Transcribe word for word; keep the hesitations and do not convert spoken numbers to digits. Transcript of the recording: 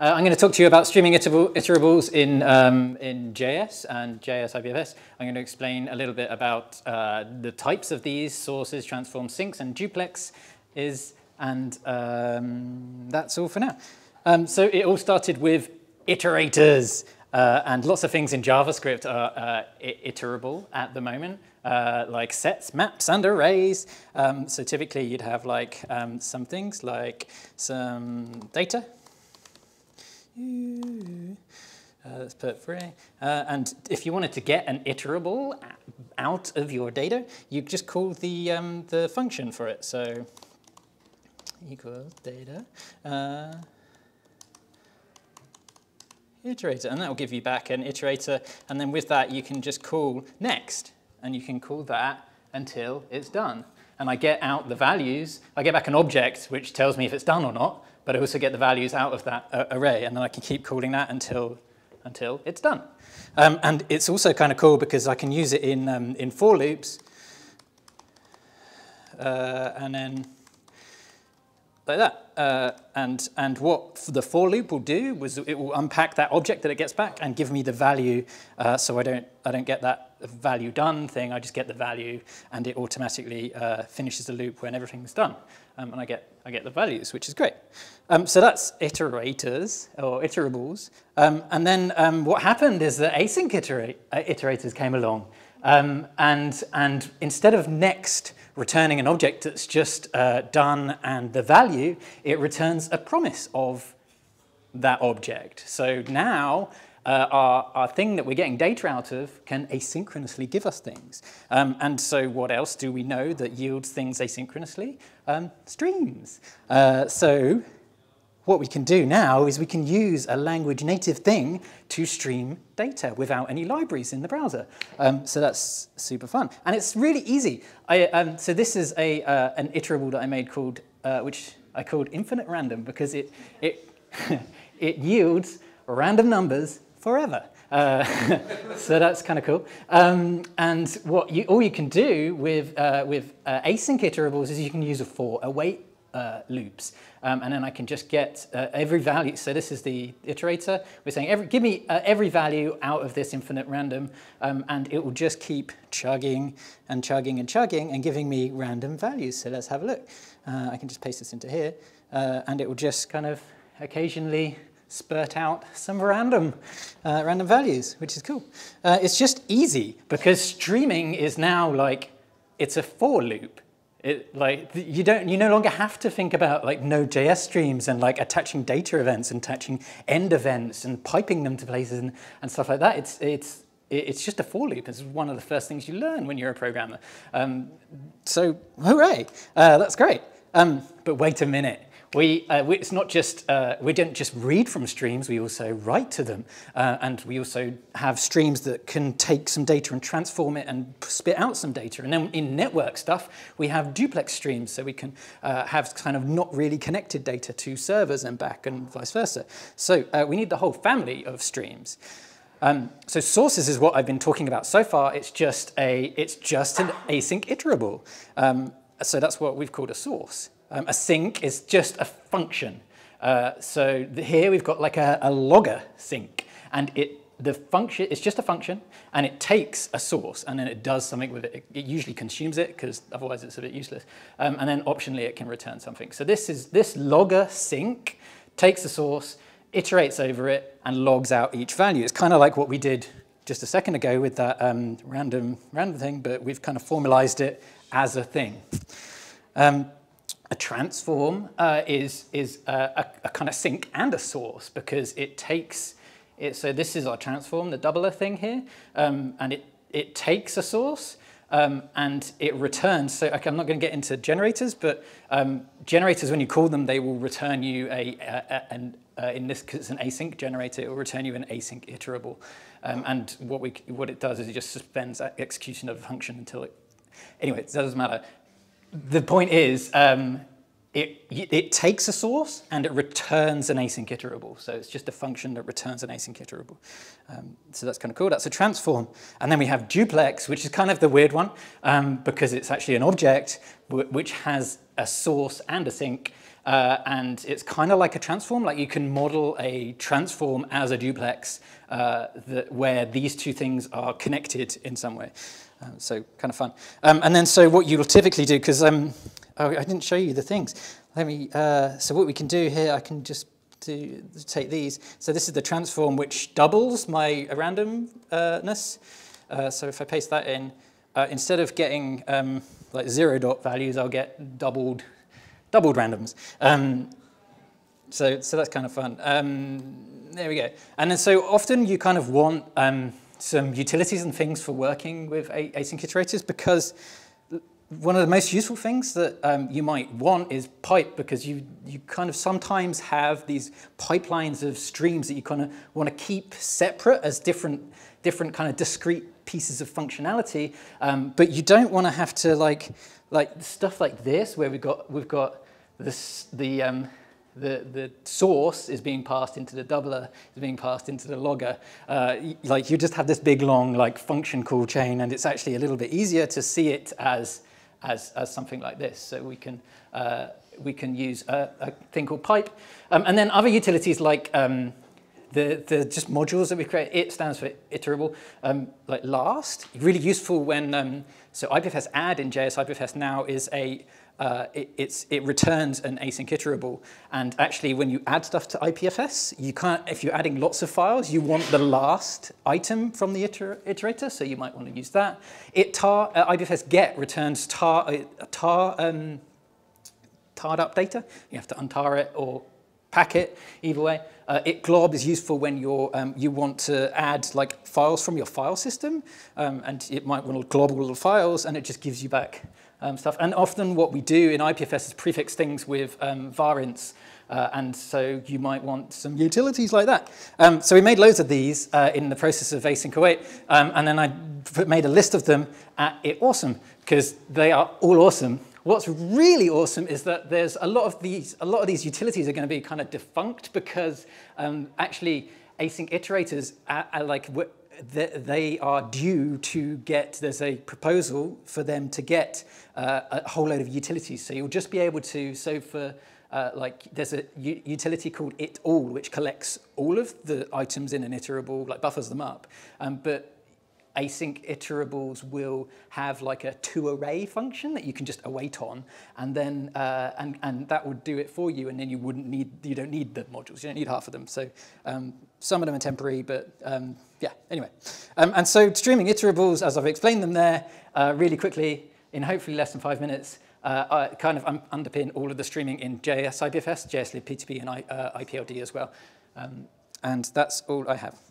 Uh, I'm going to talk to you about streaming iterable, iterables in, um, in J S and J S I P F S. I'm going to explain a little bit about uh, the types of these sources, transform, sinks, and duplex is, and um, that's all for now. Um, so it all started with iterators, uh, and lots of things in JavaScript are uh, iterable at the moment, uh, like sets, maps, and arrays. Um, so typically you'd have like um, some things like some data. Uh, let's put for a, uh, and if you wanted to get an iterable out of your data, you just call the um, the function for it. So equals data uh, iterator, and that will give you back an iterator. And then with that, you can just call next, and you can call that until it's done. And I get out the values. I get back an object which tells me if it's done or not. But I also get the values out of that uh, array, and then I can keep calling that until, until it's done. Um, and it's also kind of cool because I can use it in, um, in for loops, uh, and then like that. Uh, and, and what the for loop will do was it will unpack that object that it gets back and give me the value, uh, so I don't, I don't get that value done thing, I just get the value, and it automatically uh, finishes the loop when everything's done. Um, and I get, I get the values, which is great. Um, so that's iterators, or iterables. Um, and then um, what happened is that async iterate, uh, iterators came along. Um, and, and instead of next returning an object that's just uh, done and the value, it returns a promise of that object. So now, Uh, our, our thing that we're getting data out of can asynchronously give us things. Um, and so what else do we know that yields things asynchronously? Um, streams. Uh, so what we can do now is we can use a language native thing to stream data without any libraries in the browser. Um, so that's super fun. And it's really easy. I, um, so this is a, uh, an iterable that I made called, uh, which I called infinite random, because it, it, it yields random numbers forever. Uh, so that's kind of cool. Um, and what you, all you can do with, uh, with uh, async iterables is you can use a for, await uh, loops. Um, and then I can just get uh, every value. So this is the iterator. We're saying, every, give me uh, every value out of this infinite random. Um, and it will just keep chugging and chugging and chugging and giving me random values. So let's have a look. Uh, I can just paste this into here. Uh, and it will just kind of occasionally spurt out some random, uh, random values, which is cool. Uh, it's just easy because streaming is now like, it's a for loop. It, like you don't, you no longer have to think about like Node.js streams and like attaching data events and attaching end events and piping them to places and, and stuff like that. It's it's it's just a for loop. It's one of the first things you learn when you're a programmer. Um, so hooray, uh, that's great. Um, but wait a minute. We, uh, we, it's not just, uh, we don't just read from streams, we also write to them. Uh, and we also have streams that can take some data and transform it and spit out some data. And then in network stuff, we have duplex streams, so we can uh, have kind of not really connected data to servers and back and vice versa. So uh, we need the whole family of streams. Um, so sources is what I've been talking about so far. It's just, a, it's just an async iterable. Um, so that's what we've called a source. Um, a sync is just a function. Uh, so the, here we've got like a, a logger sync, and it the function it's just a function, and it takes a source and then it does something with it. It, it usually consumes it because otherwise it's a bit useless. Um, and then optionally it can return something. So this is this logger sync takes a source, iterates over it, and logs out each value. It's kind of like what we did just a second ago with that um, random random thing, but we've kind of formalized it as a thing. Um, A transform uh, is, is a, a kind of sync and a source because it takes, it, so this is our transform, the doubler thing here, um, and it, it takes a source um, and it returns, so okay, I'm not going to get into generators, but um, generators, when you call them, they will return you a, a, a an, uh, in this because it's an async generator, it will return you an async iterable. Um, and what, we, what it does is it just suspends execution of a function until it, anyway, it doesn't matter. The point is, um, it, it takes a source and it returns an async iterable. So it's just a function that returns an async iterable. Um, so that's kind of cool. That's a transform. And then we have duplex, which is kind of the weird one um, because it's actually an object which has a source and a sync. uh, and it's kind of like a transform. Like you can model a transform as a duplex uh, that, where these two things are connected in some way. Uh, so kind of fun. Um, and then so what you'll typically do, because um, oh, I didn't show you the things. Let me. Uh, so what we can do here, I can just do, take these. So this is the transform which doubles my randomness. Uh, so if I paste that in, uh, instead of getting um, like zero dot values, I'll get doubled, doubled randoms. Um, so so that's kind of fun. Um, there we go. And then so often you kind of want um, some utilities and things for working with async iterators, because one of the most useful things that um, you might want is pipe, because you, you kind of sometimes have these pipelines of streams that you kind of want to keep separate as different, different kind of discrete pieces of functionality, um, but you don't want to have to like, like stuff like this where we've got, we've got this, the, um, the, the source is being passed into the doubler, is being passed into the logger. Uh, like you just have this big long like function call chain, and it's actually a little bit easier to see it as As, as something like this. So we can, uh, we can use a, a thing called pipe. Um, and then other utilities like um, the, the just modules that we create. It stands for iterable, um, like last. Really useful when, um, so I P F S add in J S I P F S now is a, uh, it, it's, it returns an async iterable. And actually when you add stuff to I P F S, you can't, if you're adding lots of files, you want the last item from the iter iterator, so you might want to use that. It tar, uh, I P F S get returns tar, uh, tar, um, tarred up data. You have to untar it or pack it, either way. Uh, it glob is useful when you're, um, you want to add like files from your file system, um, and it might want to glob all the files, and it just gives you back Um, stuff. And often what we do in I P F S is prefix things with um, varints, uh, and so you might want some utilities like that. Um, so we made loads of these uh, in the process of async await, um, and then I made a list of them at It Awesome, because they are all awesome. What's really awesome is that there's a lot of these, a lot of these utilities are going to be kind of defunct, because um, actually async iterators are, are like, they are due to get, there's a proposal for them to get uh, a whole load of utilities. So you'll just be able to, so for uh, like, there's a utility called It All, which collects all of the items in an iterable, like buffers them up. Um, but async iterables will have like a to array function that you can just await on, and then uh, and and that would do it for you, and then you wouldn't need, you don't need the modules, you don't need half of them. So um, some of them are temporary, but um, yeah. Anyway, um, and so streaming iterables, as I've explained them there uh, really quickly in hopefully less than five minutes, uh, I kind of un underpin all of the streaming in J S I P F S, J S Lib P two P, and I, uh, I P L D as well, um, and that's all I have.